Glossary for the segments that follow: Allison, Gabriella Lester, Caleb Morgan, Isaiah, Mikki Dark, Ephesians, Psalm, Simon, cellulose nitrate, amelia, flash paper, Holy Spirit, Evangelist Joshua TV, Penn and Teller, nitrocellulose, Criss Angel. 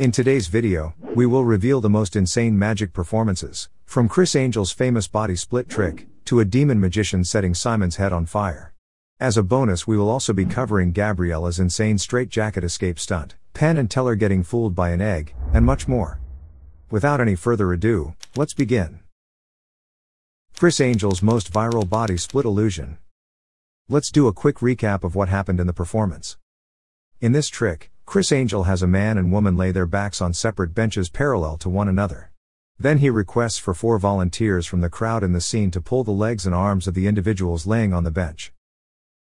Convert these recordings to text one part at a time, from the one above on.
In today's video, we will reveal the most insane magic performances, from Criss Angel's famous body split trick, to a demon magician setting Simon's head on fire. As a bonus, we will also be covering Gabriella's insane straitjacket escape stunt, Penn and Teller getting fooled by an egg, and much more. Without any further ado, let's begin. Criss Angel's most viral body split illusion. Let's do a quick recap of what happened in the performance. In this trick, Criss Angel has a man and woman lay their backs on separate benches parallel to one another. Then he requests for 4 volunteers from the crowd in the scene to pull the legs and arms of the individuals laying on the bench.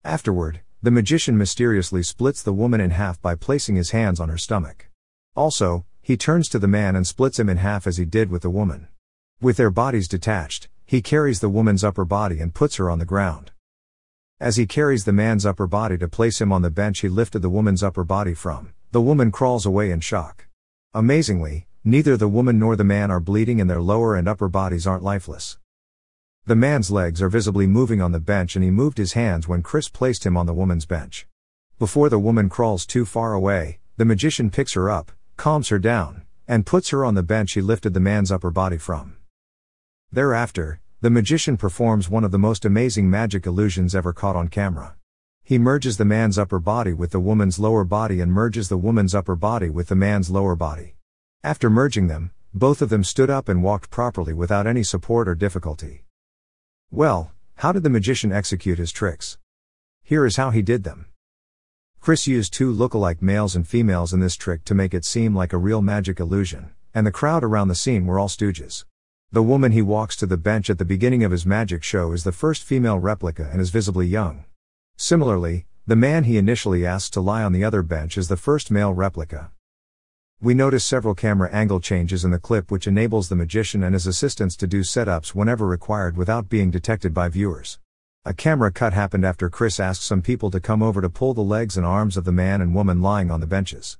Afterward, the magician mysteriously splits the woman in half by placing his hands on her stomach. Also, he turns to the man and splits him in half as he did with the woman. With their bodies detached, he carries the woman's upper body and puts her on the ground. As he carries the man's upper body to place him on the bench he lifted the woman's upper body from, the woman crawls away in shock. Amazingly, neither the woman nor the man are bleeding and their lower and upper bodies aren't lifeless. The man's legs are visibly moving on the bench and he moved his hands when Criss placed him on the woman's bench. Before the woman crawls too far away, the magician picks her up, calms her down, and puts her on the bench he lifted the man's upper body from. Thereafter, the magician performs one of the most amazing magic illusions ever caught on camera. He merges the man's upper body with the woman's lower body and merges the woman's upper body with the man's lower body. After merging them, both of them stood up and walked properly without any support or difficulty. Well, how did the magician execute his tricks? Here is how he did them. Criss used 2 look-alike males and females in this trick to make it seem like a real magic illusion, and the crowd around the scene were all stooges. The woman he walks to the bench at the beginning of his magic show is the first female replica and is visibly young. Similarly, the man he initially asks to lie on the other bench is the first male replica. We notice several camera angle changes in the clip which enables the magician and his assistants to do setups whenever required without being detected by viewers. A camera cut happened after Criss asks some people to come over to pull the legs and arms of the man and woman lying on the benches.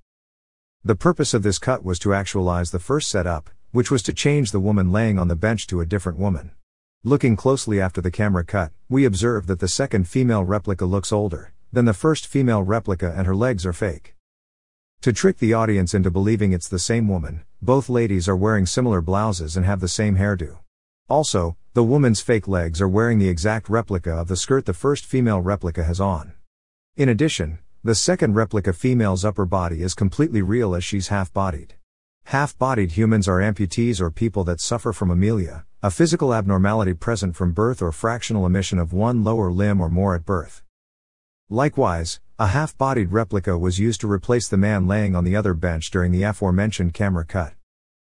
The purpose of this cut was to actualize the first setup, which was to change the woman laying on the bench to a different woman. Looking closely after the camera cut, we observe that the second female replica looks older than the first female replica and her legs are fake. To trick the audience into believing it's the same woman, both ladies are wearing similar blouses and have the same hairdo. Also, the woman's fake legs are wearing the exact replica of the skirt the first female replica has on. In addition, the second replica female's upper body is completely real as she's half-bodied. Half-bodied humans are amputees or people that suffer from amelia, a physical abnormality present from birth or fractional omission of one lower limb or more at birth. Likewise, a half-bodied replica was used to replace the man laying on the other bench during the aforementioned camera cut.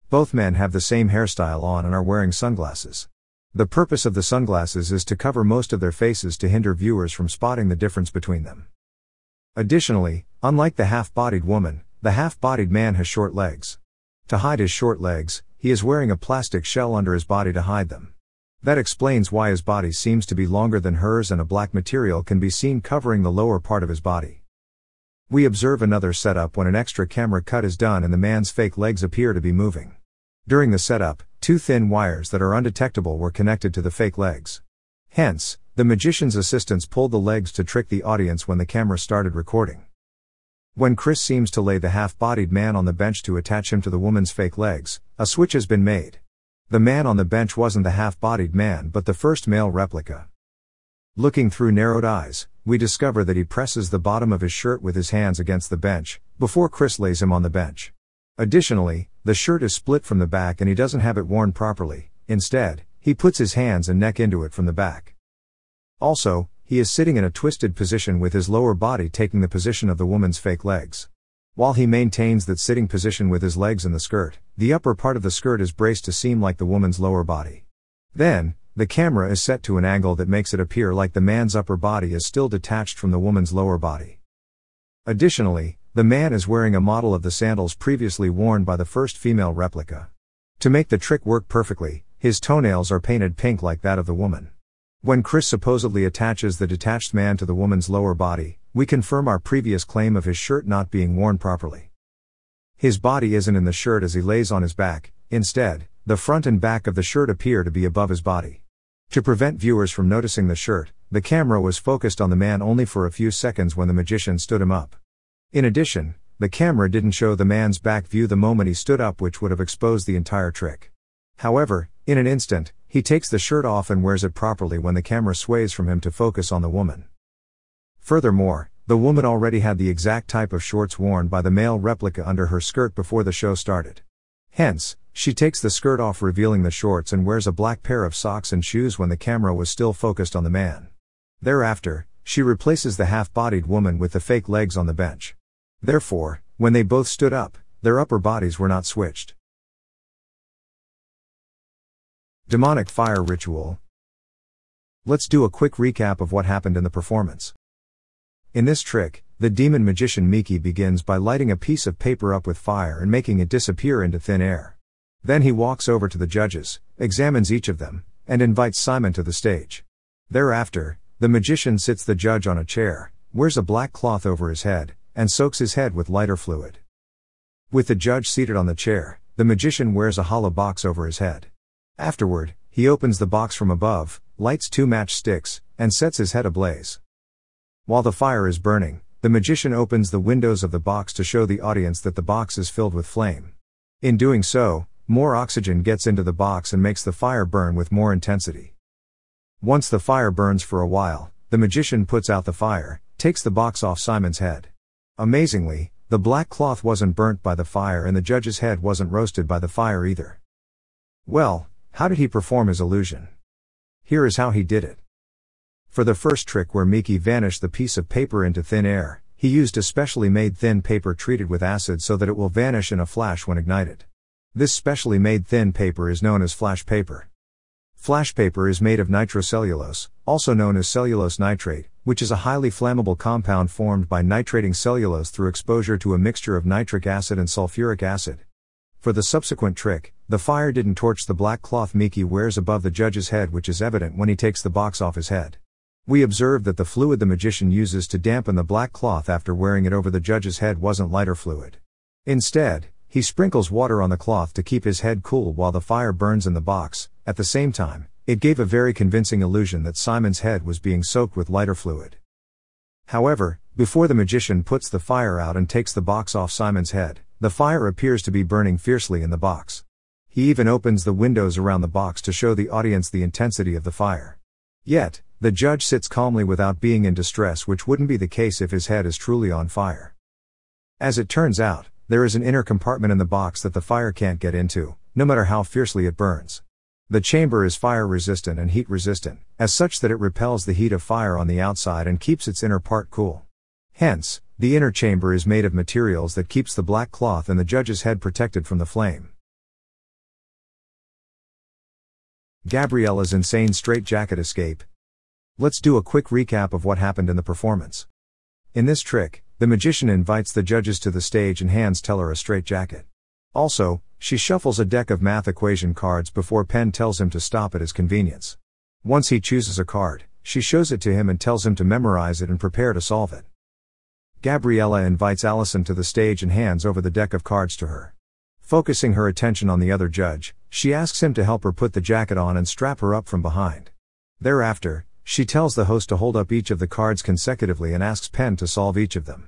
Both men have the same hairstyle on and are wearing sunglasses. The purpose of the sunglasses is to cover most of their faces to hinder viewers from spotting the difference between them. Additionally, unlike the half-bodied woman, the half-bodied man has short legs. To hide his short legs, he is wearing a plastic shell under his body to hide them. That explains why his body seems to be longer than hers and a black material can be seen covering the lower part of his body. We observe another setup when an extra camera cut is done and the man's fake legs appear to be moving. During the setup, 2 thin wires that are undetectable were connected to the fake legs. Hence, the magician's assistants pulled the legs to trick the audience when the camera started recording. When Criss seems to lay the half-bodied man on the bench to attach him to the woman's fake legs, a switch has been made. The man on the bench wasn't the half-bodied man but the first male replica. Looking through narrowed eyes, we discover that he presses the bottom of his shirt with his hands against the bench, before Criss lays him on the bench. Additionally, the shirt is split from the back and he doesn't have it worn properly, instead, he puts his hands and neck into it from the back. Also, he is sitting in a twisted position with his lower body taking the position of the woman's fake legs. While he maintains that sitting position with his legs in the skirt, the upper part of the skirt is braced to seem like the woman's lower body. Then, the camera is set to an angle that makes it appear like the man's upper body is still detached from the woman's lower body. Additionally, the man is wearing a model of the sandals previously worn by the first female replica. To make the trick work perfectly, his toenails are painted pink like that of the woman. When Criss supposedly attaches the detached man to the woman's lower body, we confirm our previous claim of his shirt not being worn properly. His body isn't in the shirt as he lays on his back, instead, the front and back of the shirt appear to be above his body. To prevent viewers from noticing the shirt, the camera was focused on the man only for a few seconds when the magician stood him up. In addition, The camera didn't show the man's back view the moment he stood up, which would have exposed the entire trick. However, in an instant, he takes the shirt off and wears it properly when the camera sways from him to focus on the woman. Furthermore, the woman already had the exact type of shorts worn by the male replica under her skirt before the show started. Hence, she takes the skirt off, revealing the shorts, and wears a black pair of socks and shoes when the camera was still focused on the man. Thereafter, she replaces the half-bodied woman with the fake legs on the bench. Therefore, when they both stood up, their upper bodies were not switched. Demonic fire ritual. Let's do a quick recap of what happened in the performance. In this trick, the demon magician Mikki begins by lighting a piece of paper up with fire and making it disappear into thin air. Then he walks over to the judges, examines each of them, and invites Simon to the stage. Thereafter, the magician sits the judge on a chair, wears a black cloth over his head, and soaks his head with lighter fluid. With the judge seated on the chair, the magician wears a hollow box over his head. Afterward, he opens the box from above, lights 2 matchsticks, and sets his head ablaze. While the fire is burning, the magician opens the windows of the box to show the audience that the box is filled with flame. In doing so, more oxygen gets into the box and makes the fire burn with more intensity. Once the fire burns for a while, the magician puts out the fire, takes the box off Simon's head. Amazingly, the black cloth wasn't burnt by the fire and the judge's head wasn't roasted by the fire either. Well, how did he perform his illusion? Here is how he did it. For the first trick, where Mikki vanished the piece of paper into thin air, he used a specially made thin paper treated with acid so that it will vanish in a flash when ignited. This specially made thin paper is known as flash paper. Flash paper is made of nitrocellulose, also known as cellulose nitrate, which is a highly flammable compound formed by nitrating cellulose through exposure to a mixture of nitric acid and sulfuric acid. For the subsequent trick, the fire didn't torch the black cloth Mikki wears above the judge's head, which is evident when he takes the box off his head. We observed that the fluid the magician uses to dampen the black cloth after wearing it over the judge's head wasn't lighter fluid. Instead, he sprinkles water on the cloth to keep his head cool while the fire burns in the box. At the same time, it gave a very convincing illusion that Simon's head was being soaked with lighter fluid. However, before the magician puts the fire out and takes the box off Simon's head, the fire appears to be burning fiercely in the box. He even opens the windows around the box to show the audience the intensity of the fire. Yet, the judge sits calmly without being in distress, which wouldn't be the case if his head is truly on fire. As it turns out, there is an inner compartment in the box that the fire can't get into, no matter how fiercely it burns. The chamber is fire-resistant and heat-resistant, as such that it repels the heat of fire on the outside and keeps its inner part cool. Hence, the inner chamber is made of materials that keeps the black cloth and the judge's head protected from the flame. Gabriella's insane straitjacket escape. Let's do a quick recap of what happened in the performance. In this trick, the magician invites the judges to the stage and hands Teller a straitjacket. Also, she shuffles a deck of math equation cards before Penn tells him to stop at his convenience. Once he chooses a card, she shows it to him and tells him to memorize it and prepare to solve it. Gabriella invites Allison to the stage and hands over the deck of cards to her. Focusing her attention on the other judge, she asks him to help her put the jacket on and strap her up from behind. Thereafter, she tells the host to hold up each of the cards consecutively and asks Penn to solve each of them.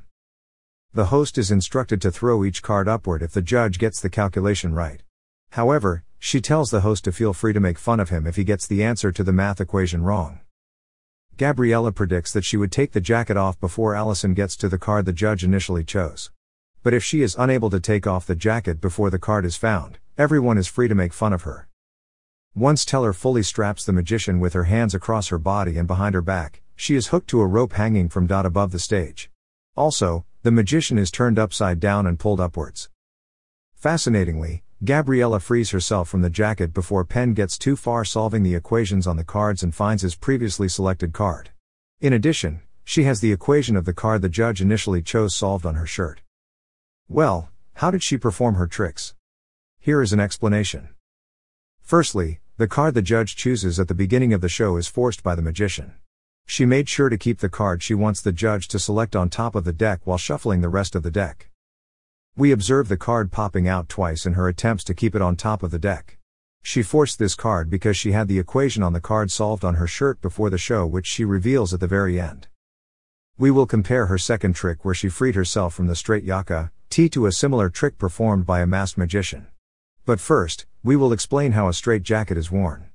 The host is instructed to throw each card upward if the judge gets the calculation right. However, she tells the host to feel free to make fun of him if he gets the answer to the math equation wrong. Gabriella predicts that she would take the jacket off before Allison gets to the card the judge initially chose. But if she is unable to take off the jacket before the card is found, everyone is free to make fun of her. Once Teller fully straps the magician with her hands across her body and behind her back, she is hooked to a rope hanging from dot above the stage. Also, the magician is turned upside down and pulled upwards. Fascinatingly, Gabriella frees herself from the jacket before Penn gets too far solving the equations on the cards and finds his previously selected card. In addition, she has the equation of the card the judge initially chose solved on her shirt. Well, how did she perform her tricks? Here is an explanation. Firstly, the card the judge chooses at the beginning of the show is forced by the magician. She made sure to keep the card she wants the judge to select on top of the deck while shuffling the rest of the deck. We observe the card popping out twice in her attempts to keep it on top of the deck. She forced this card because she had the equation on the card solved on her shirt before the show, which she reveals at the very end. We will compare her second trick, where she freed herself from the straitjacket, to a similar trick performed by a masked magician. But first, we will explain how a straitjacket is worn.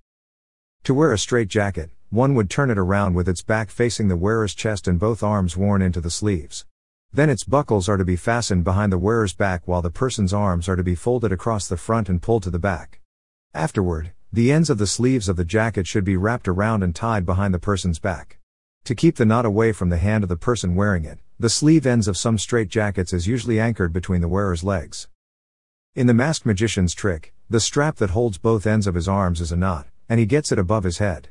To wear a straitjacket, one would turn it around with its back facing the wearer's chest and both arms worn into the sleeves. Then its buckles are to be fastened behind the wearer's back while the person's arms are to be folded across the front and pulled to the back. Afterward, the ends of the sleeves of the jacket should be wrapped around and tied behind the person's back. To keep the knot away from the hand of the person wearing it, the sleeve ends of some straitjackets is usually anchored between the wearer's legs. In the masked magician's trick, the strap that holds both ends of his arms is a knot, and he gets it above his head.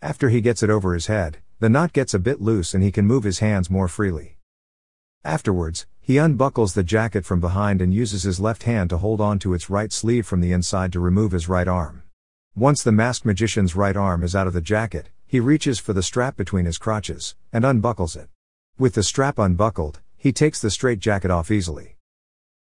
After he gets it over his head, the knot gets a bit loose and he can move his hands more freely. Afterwards, he unbuckles the jacket from behind and uses his left hand to hold on to its right sleeve from the inside to remove his right arm. Once the masked magician's right arm is out of the jacket, he reaches for the strap between his crotches, and unbuckles it. With the strap unbuckled, he takes the straitjacket off easily.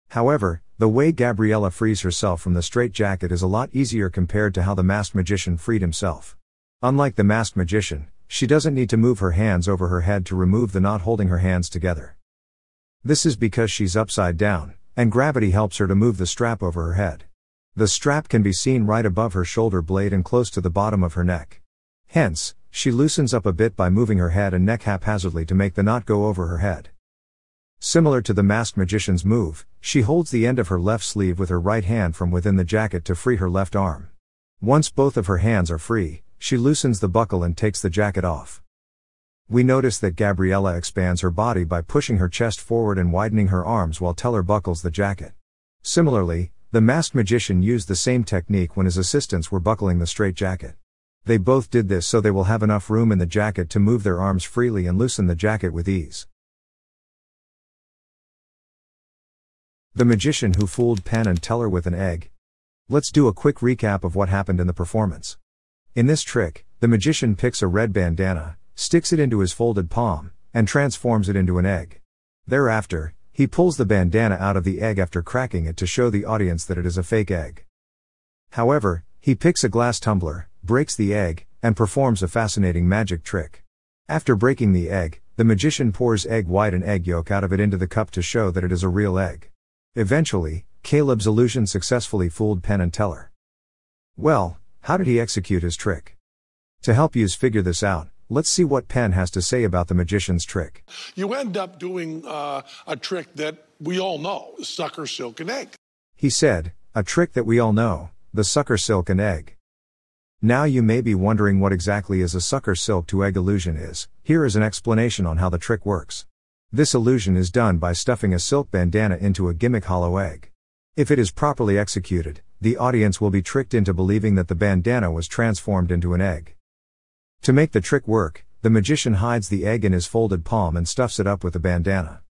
However, the way Gabriella frees herself from the straitjacket is a lot easier compared to how the masked magician freed himself. Unlike the masked magician, she doesn't need to move her hands over her head to remove the knot holding her hands together. This is because she's upside down, and gravity helps her to move the strap over her head. The strap can be seen right above her shoulder blade and close to the bottom of her neck. Hence, she loosens up a bit by moving her head and neck haphazardly to make the knot go over her head. Similar to the masked magician's move, she holds the end of her left sleeve with her right hand from within the jacket to free her left arm. Once both of her hands are free, she loosens the buckle and takes the jacket off. We notice that Gabriella expands her body by pushing her chest forward and widening her arms while Teller buckles the jacket. Similarly, the masked magician used the same technique when his assistants were buckling the straitjacket. They both did this so they will have enough room in the jacket to move their arms freely and loosen the jacket with ease. The magician who fooled Penn and Teller with an egg. Let's do a quick recap of what happened in the performance. In this trick, the magician picks a red bandana, sticks it into his folded palm, and transforms it into an egg. Thereafter, he pulls the bandana out of the egg after cracking it to show the audience that it is a fake egg. However, he picks a glass tumbler, breaks the egg, and performs a fascinating magic trick. After breaking the egg, the magician pours egg white and egg yolk out of it into the cup to show that it is a real egg. Eventually, Caleb's illusion successfully fooled Penn and Teller. Well, how did he execute his trick? To help you figure this out, let's see what Penn has to say about the magician's trick. You end up doing a trick that we all know, sucker, silk, and egg. He said, a trick that we all know, the sucker, silk, and egg. Now you may be wondering what exactly is a sucker silk to egg illusion is. Here is an explanation on how the trick works. This illusion is done by stuffing a silk bandana into a gimmick hollow egg. If it is properly executed, the audience will be tricked into believing that the bandana was transformed into an egg. To make the trick work, the magician hides the egg in his folded palm and stuffs it up with a bandana.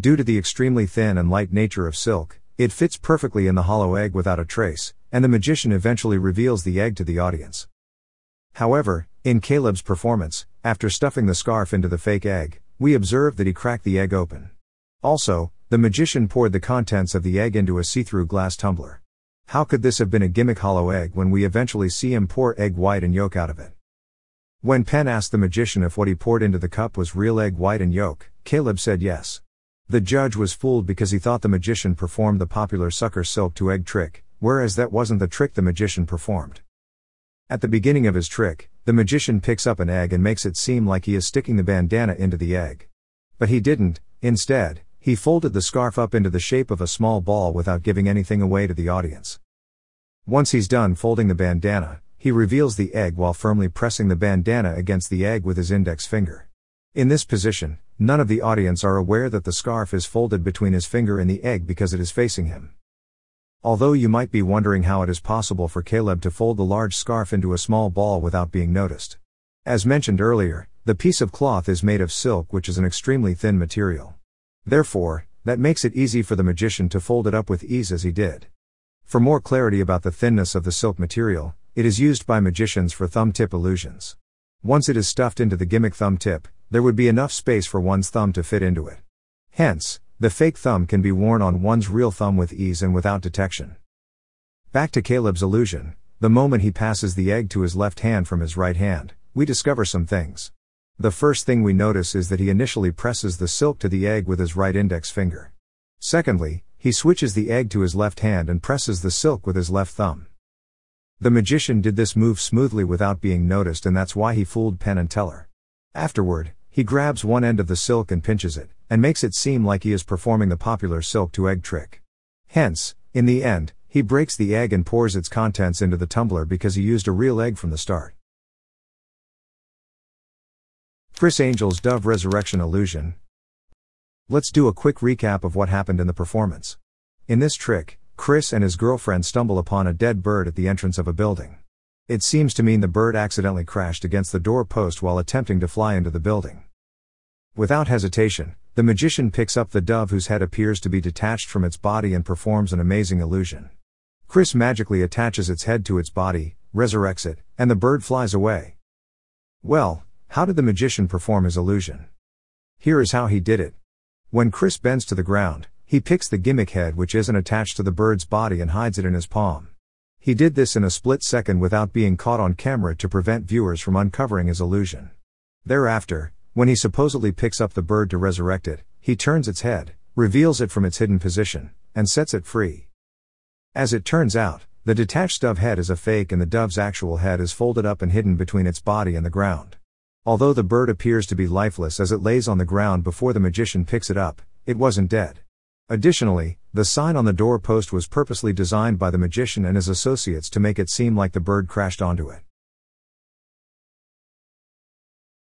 Due to the extremely thin and light nature of silk, it fits perfectly in the hollow egg without a trace, and the magician eventually reveals the egg to the audience. However, in Caleb's performance, after stuffing the scarf into the fake egg, we observed that he cracked the egg open. Also, the magician poured the contents of the egg into a see-through glass tumbler. How could this have been a gimmick hollow egg when we eventually see him pour egg white and yolk out of it? When Penn asked the magician if what he poured into the cup was real egg white and yolk, Caleb said yes. The judge was fooled because he thought the magician performed the popular sucker silk to egg trick, whereas that wasn't the trick the magician performed. At the beginning of his trick, the magician picks up an egg and makes it seem like he is sticking the bandana into the egg. But he didn't. Instead, he folded the scarf up into the shape of a small ball without giving anything away to the audience. Once he's done folding the bandana, he reveals the egg while firmly pressing the bandana against the egg with his index finger. In this position, none of the audience are aware that the scarf is folded between his finger and the egg because it is facing him. Although you might be wondering how it is possible for Caleb to fold the large scarf into a small ball without being noticed. As mentioned earlier, the piece of cloth is made of silk, which is an extremely thin material. Therefore, that makes it easy for the magician to fold it up with ease as he did. For more clarity about the thinness of the silk material, it is used by magicians for thumb tip illusions. Once it is stuffed into the gimmick thumb tip, there would be enough space for one's thumb to fit into it. Hence, the fake thumb can be worn on one's real thumb with ease and without detection. Back to Caleb's illusion, the moment he passes the egg to his left hand from his right hand, we discover some things. The first thing we notice is that he initially presses the silk to the egg with his right index finger. Secondly, he switches the egg to his left hand and presses the silk with his left thumb. The magician did this move smoothly without being noticed, and that's why he fooled Penn and Teller. Afterward, he grabs one end of the silk and pinches it, and makes it seem like he is performing the popular silk to egg trick. Hence, in the end, he breaks the egg and pours its contents into the tumbler because he used a real egg from the start. Criss Angel's Dove Resurrection Illusion. Let's do a quick recap of what happened in the performance. In this trick, Criss and his girlfriend stumble upon a dead bird at the entrance of a building. It seems to mean the bird accidentally crashed against the door post while attempting to fly into the building. Without hesitation, the magician picks up the dove whose head appears to be detached from its body and performs an amazing illusion. Criss magically attaches its head to its body, resurrects it, and the bird flies away. Well, how did the magician perform his illusion? Here is how he did it. When Criss bends to the ground, he picks the gimmick head which isn't attached to the bird's body and hides it in his palm. He did this in a split second without being caught on camera to prevent viewers from uncovering his illusion. Thereafter, when he supposedly picks up the bird to resurrect it, he turns its head, reveals it from its hidden position, and sets it free. As it turns out, the detached dove head is a fake and the dove's actual head is folded up and hidden between its body and the ground. Although the bird appears to be lifeless as it lays on the ground before the magician picks it up, it wasn't dead. Additionally, the sign on the door post was purposely designed by the magician and his associates to make it seem like the bird crashed onto it.